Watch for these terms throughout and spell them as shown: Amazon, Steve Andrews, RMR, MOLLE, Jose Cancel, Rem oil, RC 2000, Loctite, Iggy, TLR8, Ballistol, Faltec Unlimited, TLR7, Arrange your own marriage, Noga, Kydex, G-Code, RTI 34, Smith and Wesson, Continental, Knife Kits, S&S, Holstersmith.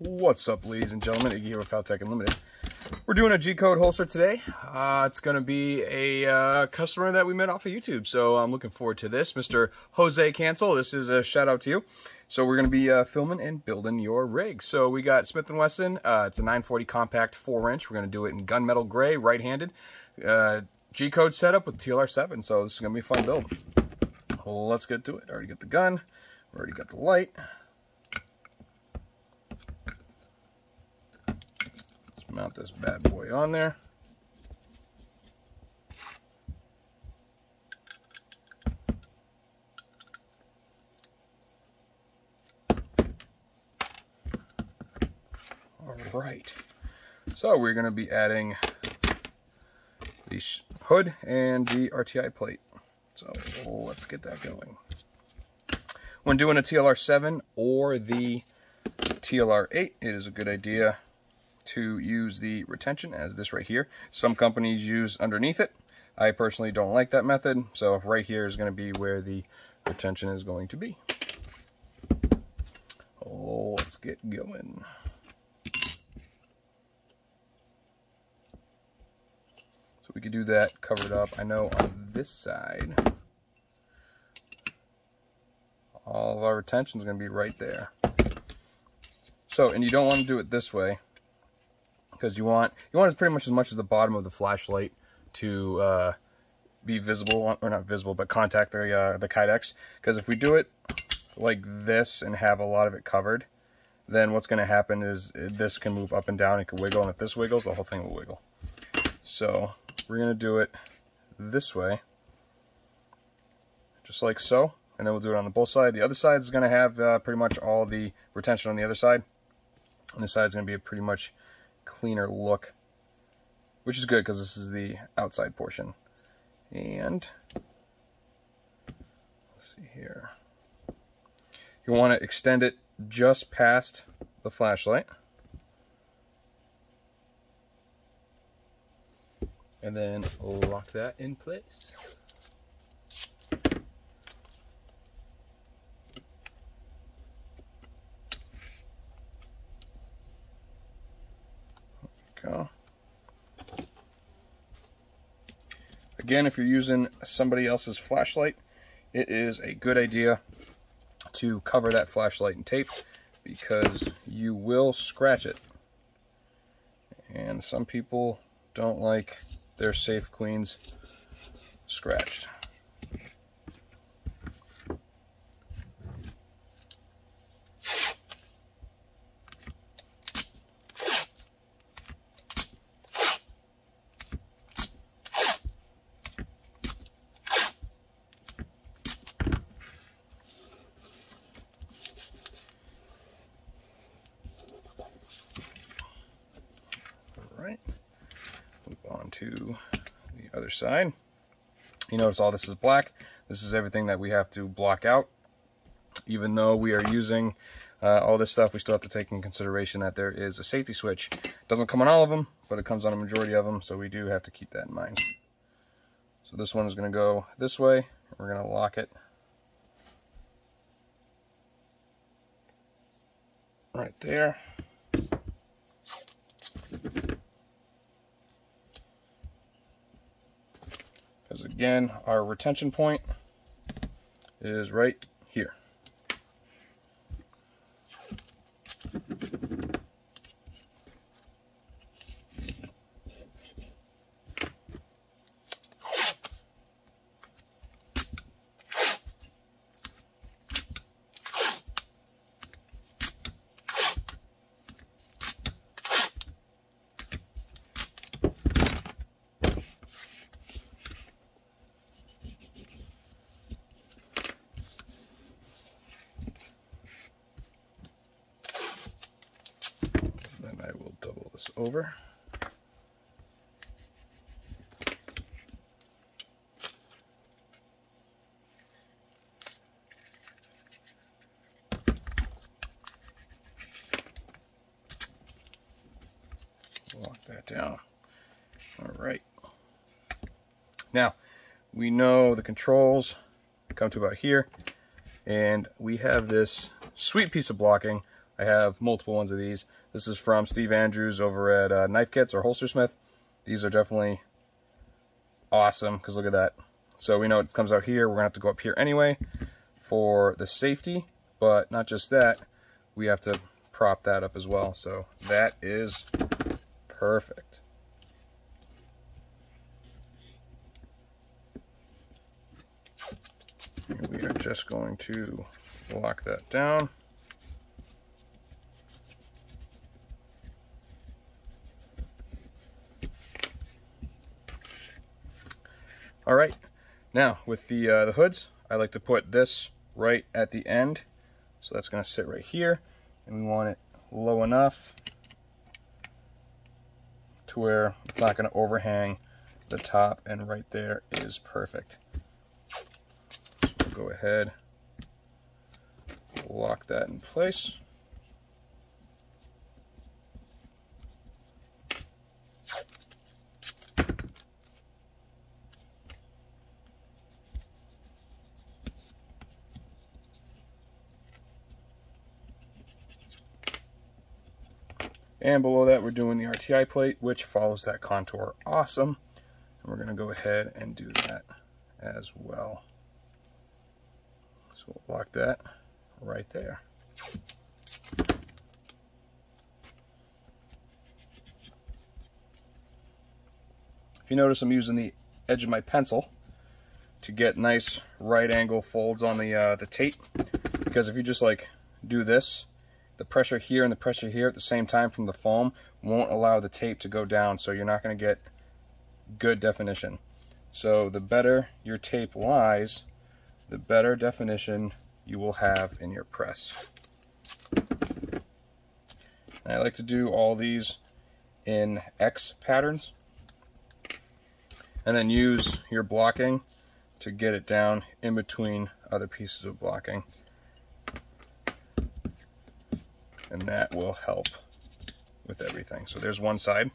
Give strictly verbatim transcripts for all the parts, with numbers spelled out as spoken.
What's up, ladies and gentlemen? Iggy here with Faltec Unlimited. We're doing a G-Code holster today. Uh, it's going to be a uh, customer that we met off of YouTube, so I'm looking forward to this. Mister Jose Cancel, this is a shout out to you. So we're going to be uh, filming and building your rig. So we got Smith and Wesson. Uh, it's a nine forty compact four inch. We're going to do it in gunmetal gray, right-handed. Uh, G-Code setup with T L R seven, so this is going to be a fun build. Let's get to it. I already got the gun. Already got the light. Let's mount this bad boy on there. All right. So we're going to be adding the hood and the R T I plate. So let's get that going. When doing a T L R seven or the T L R eight, it is a good idea to use the retention as this right here. Some companies use underneath it. I personally don't like that method, so right here is going to be where the retention is going to be. Oh, let's get going. So we could do that covered up. I know on this side, all of our retention is going to be right there. So, and you don't want to do it this way because you want you want as pretty much as much as the bottom of the flashlight to uh, be visible, or not visible, but contact the uh, the Kydex. Because if we do it like this and have a lot of it covered, then what's going to happen is this can move up and down. It can wiggle, and if this wiggles, the whole thing will wiggle. So we're going to do it this way, just like so, and then we'll do it on the both side. The other side is going to have uh, pretty much all the retention on the other side, and this side is going to be a pretty much cleaner look, which is good because this is the outside portion. And let's see here. You want to extend it just past the flashlight. And then lock that in place. There we go. Again, if you're using somebody else's flashlight, it is a good idea to cover that flashlight in tape because you will scratch it. And some people don't like their safe queens scratched. To the other side. You notice all this is black. This is everything that we have to block out. Even though we are using uh, all this stuff, we still have to take in consideration that there is a safety switch. It doesn't come on all of them, but it comes on a majority of them, so we do have to keep that in mind. So this one is going to go this way. We're going to lock it right there. Because again, our retention point is right here. Over. Lock that down. All right. Now, we know the controls come to about here, and we have this sweet piece of blocking I have multiple ones of these. This is from Steve Andrews over at uh, Knife Kits or Holstersmith. These are definitely awesome because look at that. So we know it comes out here. We're gonna have to go up here anyway for the safety, but not just that, we have to prop that up as well. So that is perfect. And we are just going to lock that down. All right, now with the, uh, the hoods, I like to put this right at the end. So that's gonna sit right here, and we want it low enough to where it's not gonna overhang the top, and right there is perfect. So we'll go ahead, lock that in place. And below that, we're doing the R T I plate, which follows that contour. Awesome. And we're going to go ahead and do that as well. So we'll lock that right there. If you notice, I'm using the edge of my pencil to get nice right angle folds on the, uh, the tape, because if you just like do this, the pressure here and the pressure here at the same time from the foam won't allow the tape to go down, so you're not going to get good definition. So the better your tape lies, the better definition you will have in your press. And I like to do all these in X patterns and then use your blocking to get it down in between other pieces of blocking. And that will help with everything. So there's one side.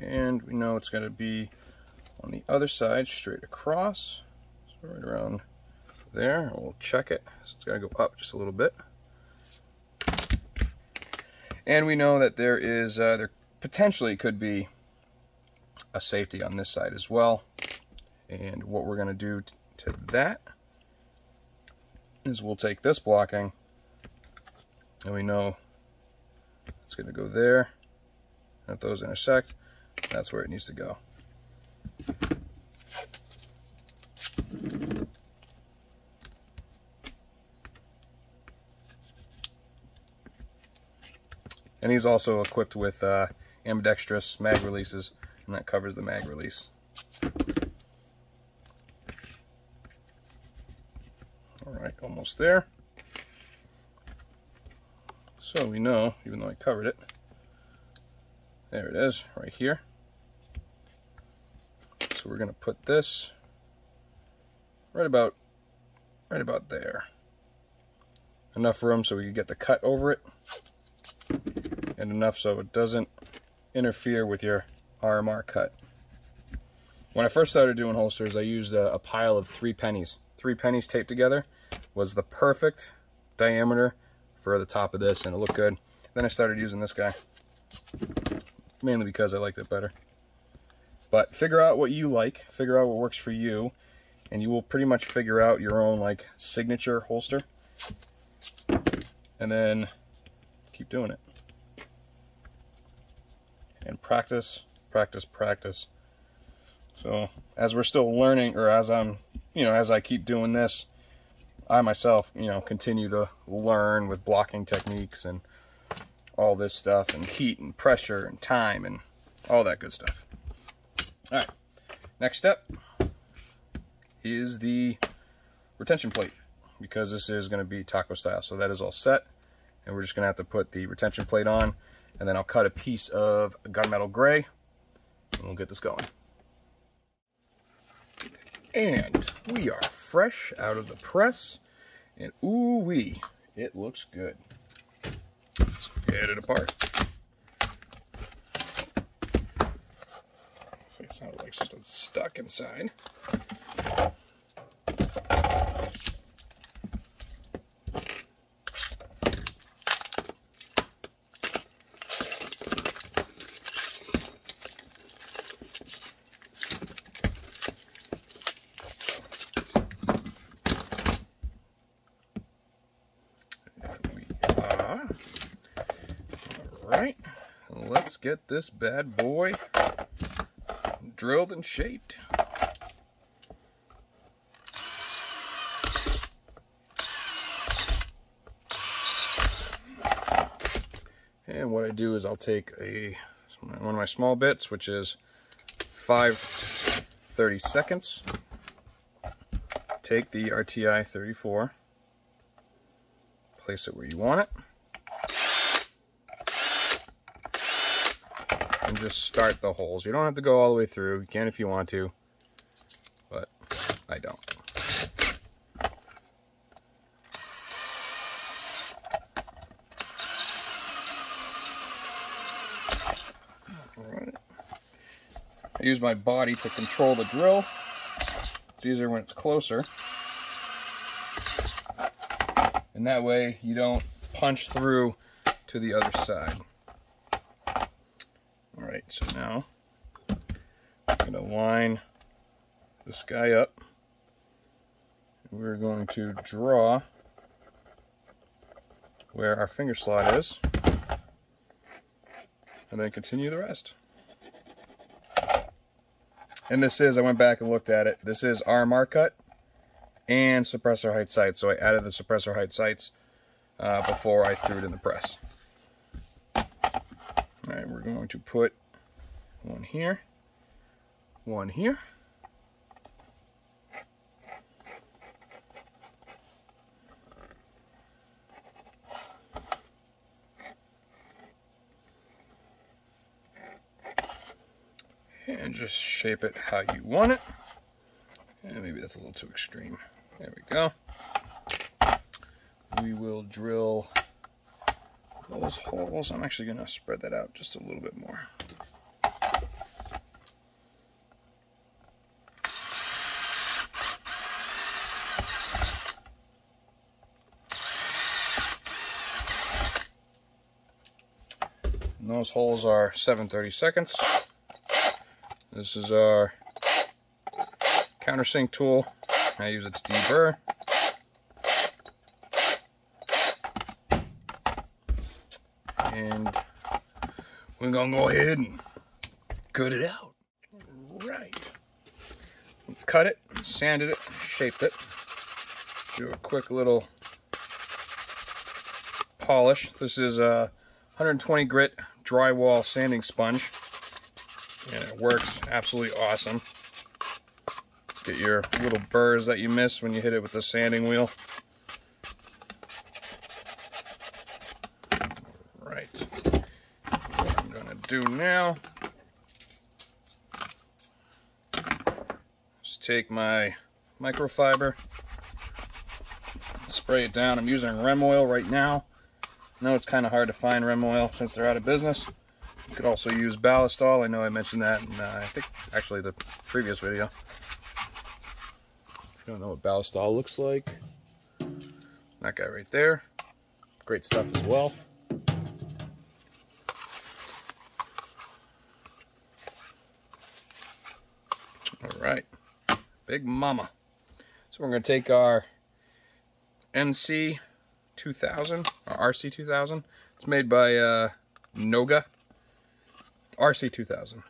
And we know it's going to be on the other side, straight across. So right around there, we'll check it. So it's going to go up just a little bit. And we know that there is, uh, there potentially could be a safety on this side as well. And what we're going to do to that is we'll take this blocking, and we know it's going to go there, let those intersect, that's where it needs to go. And he's also equipped with uh, ambidextrous mag releases, and that covers the mag release. Alright, almost there. So we know, even though I covered it, there it is, right here. So we're gonna put this right about right about there. Enough room so we can get the cut over it, and enough so it doesn't interfere with your R M R cut. When I first started doing holsters, I used a, a pile of three pennies. Three pennies taped together was the perfect diameter for the top of this, and it looked good. Then I started using this guy, mainly because I liked it better. But figure out what you like, figure out what works for you, and you will pretty much figure out your own like signature holster, and then keep doing it. And practice, practice, practice. So as we're still learning, or as I'm you know, as I keep doing this, I myself, you know, continue to learn with blocking techniques and all this stuff, and heat and pressure and time and all that good stuff. All right, next step is the retention plate, because this is going to be taco style. So that is all set, and we're just going to have to put the retention plate on, and then I'll cut a piece of gunmetal gray, and we'll get this going. And we are fresh out of the press, and ooh wee, it looks good. Let's get it apart. It sounded like something stuck inside. right, let's get this bad boy drilled and shaped. And what I do is I'll take a one of my small bits, which is five thirty-seconds. Take the R T I thirty-four, place it where you want it, and just start the holes. You don't have to go all the way through. You can if you want to, but I don't. I use my body to control the drill. It's easier when it's closer. And that way you don't punch through to the other side. All right, so now I'm going to line this guy up. We're going to draw where our finger slot is and then continue the rest. And this is, I went back and looked at it, this is R M R cut and suppressor height sights. So I added the suppressor height sights uh, before I threw it in the press. All right, we're going to put one here, one here. And just shape it how you want it. And maybe that's a little too extreme. There we go. We will drill those holes. I'm actually going to spread that out just a little bit more. And those holes are seven thirty-seconds. This is our countersink tool. I use it to deburr. And we're gonna go ahead and cut it out. All right. Cut it, sanded it, shaped it. Do a quick little polish. This is a one hundred twenty grit drywall sanding sponge. And it works absolutely awesome. Get your little burrs that you miss when you hit it with the sanding wheel. All right. What I'm gonna do now is take my microfiber, spray it down. I'm using Rem oil right now. I know it's kind of hard to find Rem oil since they're out of business. You could also use Ballistol. I know I mentioned that in, uh, I think, actually the previous video. If you don't know what Ballistol looks like, that guy right there. Great stuff as well. All right, Big Mama. So we're gonna take our N C two thousand, or R C two thousand. It's made by uh, Noga. R C two thousand,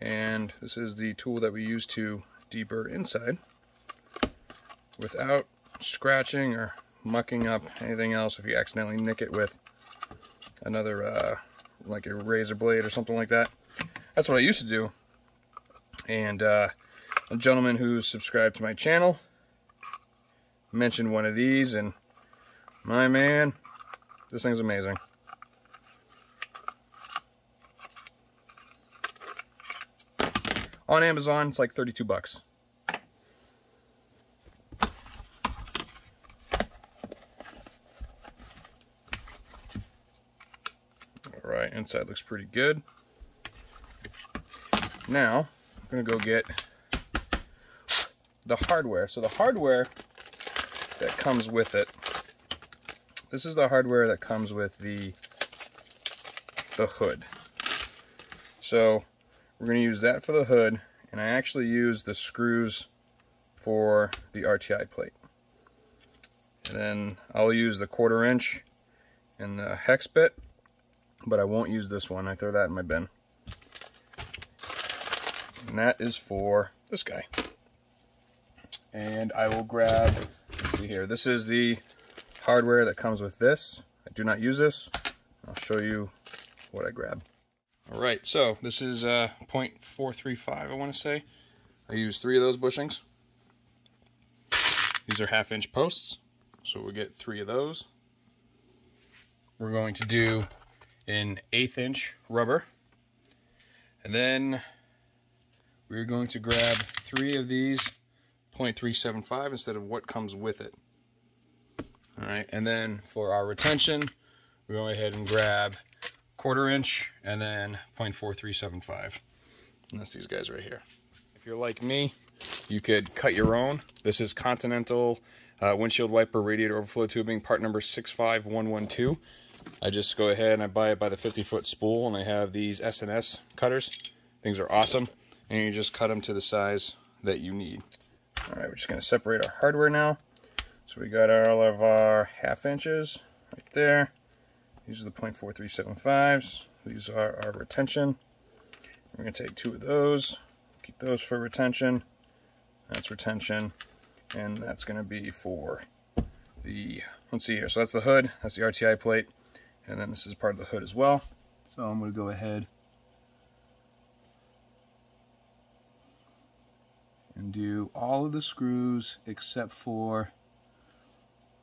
and this is the tool that we use to deburr inside without scratching or mucking up anything else. If you accidentally nick it with another uh, like a razor blade or something like that, that's what I used to do. And uh, a gentleman who subscribed to my channel mentioned one of these, and my man, this thing's amazing. On Amazon, it's like thirty-two bucks. All right, inside looks pretty good. Now, I'm gonna go get the hardware. So the hardware that comes with it, this is the hardware that comes with the, the hood. So, we're going to use that for the hood, and I actually use the screws for the R T I plate. And then I'll use the quarter inch and the hex bit but I won't use this one. I throw that in my bin. And that is for this guy. And I will grab, let's see here, this is the hardware that comes with this. I do not use this. I'll show you what I grab. All right, so this is uh, point four three five, I want to say. I use three of those bushings. These are half inch posts, so we'll get three of those. We're going to do an eighth inch rubber. And then we're going to grab three of these point three seven five instead of what comes with it. All right, and then for our retention, we go ahead and grab quarter inch and then point four three seven five. And that's these guys right here. If you're like me, you could cut your own. This is Continental uh, windshield wiper radiator overflow tubing, part number six five one one two. I just go ahead and I buy it by the fifty foot spool, and I have these S and S cutters. Things are awesome. And you just cut them to the size that you need. All right, we're just gonna separate our hardware now. So we got all of our half inches right there. These are the point four three seven fives. These are our retention. We're gonna take two of those, keep those for retention. That's retention, and that's gonna be for the, let's see here, so that's the hood, that's the R T I plate, and then this is part of the hood as well. So I'm gonna go ahead and do all of the screws except for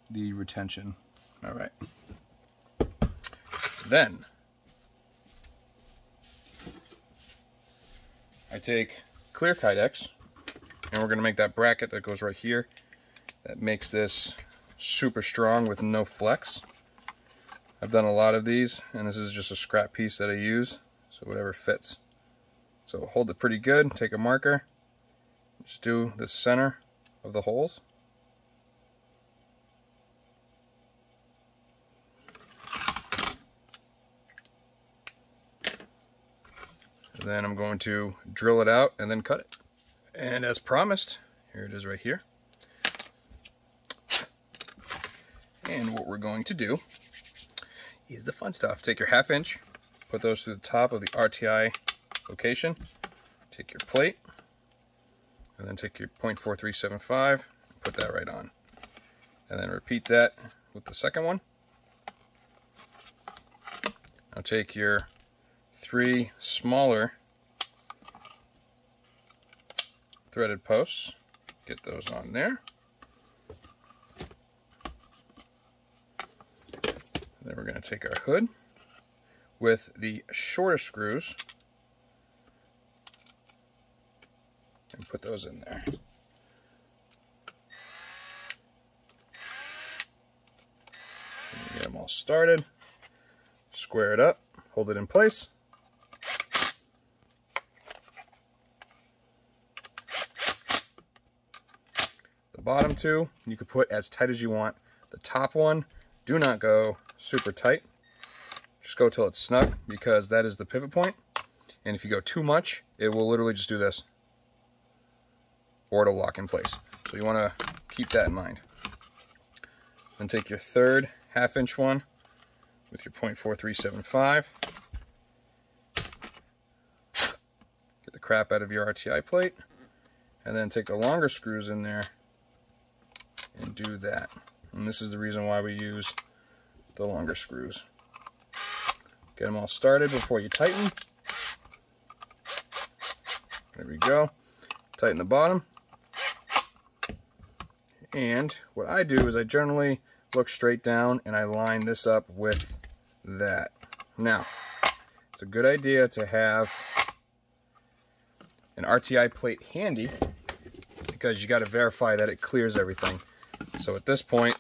the retention. All right. Then I take clear Kydex, and we're going to make that bracket that goes right here. That makes this super strong with no flex. I've done a lot of these, and this is just a scrap piece that I use, so whatever fits. So hold it pretty good, take a marker, just do the center of the holes. Then I'm going to drill it out and then cut it. And as promised, here it is right here. And what we're going to do is the fun stuff. Take your half inch, put those through the top of the R T I location, take your plate, and then take your point four three seven five, put that right on. And then repeat that with the second one. Now take your three smaller threaded posts, get those on there. Then we're going to take our hood with the shorter screws and put those in there. Get them all started, square it up, hold it in place. Bottom two, you could put as tight as you want. The top one, do not go super tight. Just go till it's snug, because that is the pivot point. And if you go too much, it will literally just do this, or it'll lock in place. So you wanna keep that in mind. Then take your third half inch one with your point four three seven five. Get the crap out of your R T I plate. And then take the longer screws in there and do that. And this is the reason why we use the longer screws. Get them all started before you tighten. There we go. Tighten the bottom. And what I do is I generally look straight down and I line this up with that. Now, it's a good idea to have an R T I plate handy, because you got to verify that it clears everything. So at this point,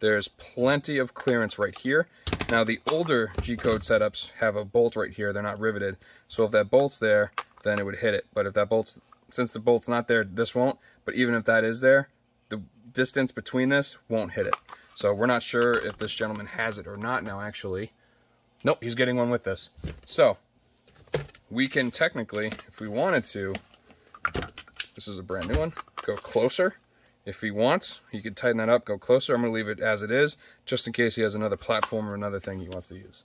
there's plenty of clearance right here. Now the older G-Code setups have a bolt right here, they're not riveted. So if that bolt's there, then it would hit it. But if that bolt's, since the bolt's not there, this won't. But even if that is there, the distance between this won't hit it. So we're not sure if this gentleman has it or not now, actually. Nope, he's getting one with this. So we can technically, if we wanted to, this is a brand new one, go closer. If he wants, he could tighten that up, go closer. I'm gonna leave it as it is, just in case he has another platform or another thing he wants to use.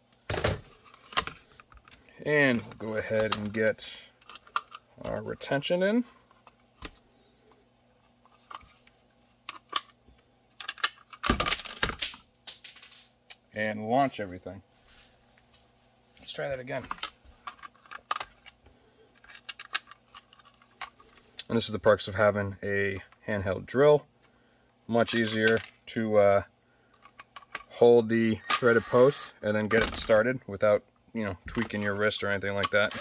And we'll go ahead and get our retention in. And launch everything. Let's try that again. And this is the perks of having a handheld drill. Much easier to uh, hold the threaded post and then get it started without, you know, tweaking your wrist or anything like that.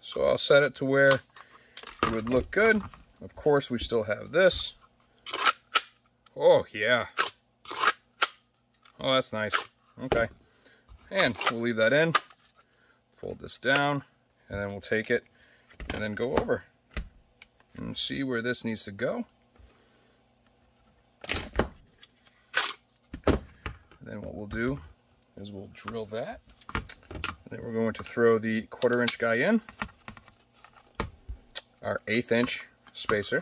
So I'll set it to where it would look good. Of course, we still have this. Oh, yeah. Oh, that's nice. Okay. And we'll leave that in. Fold this down. And then we'll take it and then go over and see where this needs to go. And then what we'll do is we'll drill that. And then we're going to throw the quarter inch guy in, our eighth inch spacer,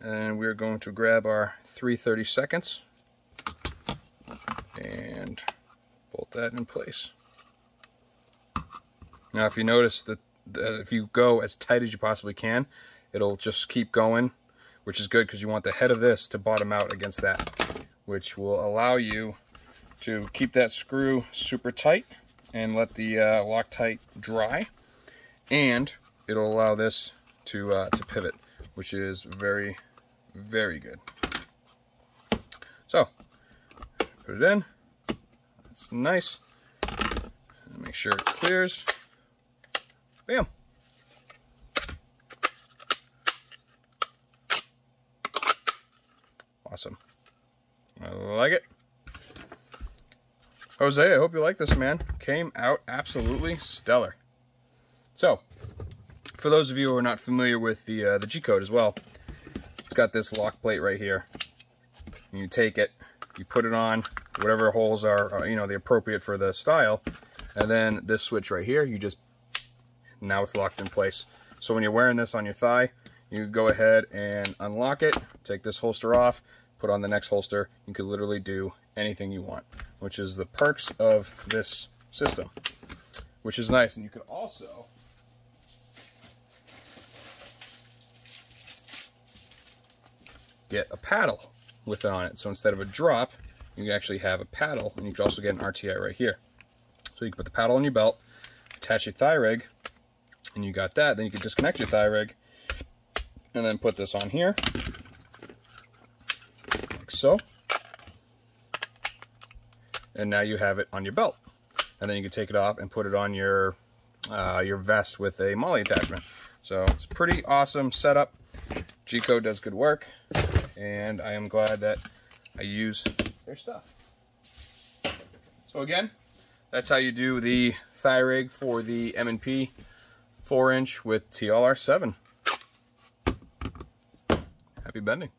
and we're going to grab our three thirty-seconds and bolt that in place. Now, if you notice that uh, if you go as tight as you possibly can, it'll just keep going, which is good because you want the head of this to bottom out against that, which will allow you to keep that screw super tight and let the uh, Loctite dry, and it'll allow this to uh, to pivot, which is very, very good. So, put it in. That's nice. Make sure it clears. Bam. Awesome. I like it. Jose, I hope you like this, man. Came out absolutely stellar. So, for those of you who are not familiar with the uh, the G-Code as well, it's got this lock plate right here. You take it, you put it on, whatever holes are, are you know, the appropriate for the style, and then this switch right here, you just, now it's locked in place. So when you're wearing this on your thigh, you go ahead and unlock it, take this holster off, put on the next holster. You could literally do anything you want, which is the perks of this system, which is nice. And you could also, get a paddle with it on it. So instead of a drop, you can actually have a paddle, and you could also get an R T I right here. So you can put the paddle on your belt, attach your thigh rig, and you got that. Then you can disconnect your thigh rig and then put this on here, like so. And now you have it on your belt. And then you can take it off and put it on your, uh, your vest with a MOLLE attachment. So it's a pretty awesome setup. G-Code does good work, and I am glad that I use their stuff. So again, that's how you do the thigh rig for the M and P four inch with T L R seven. Happy bending.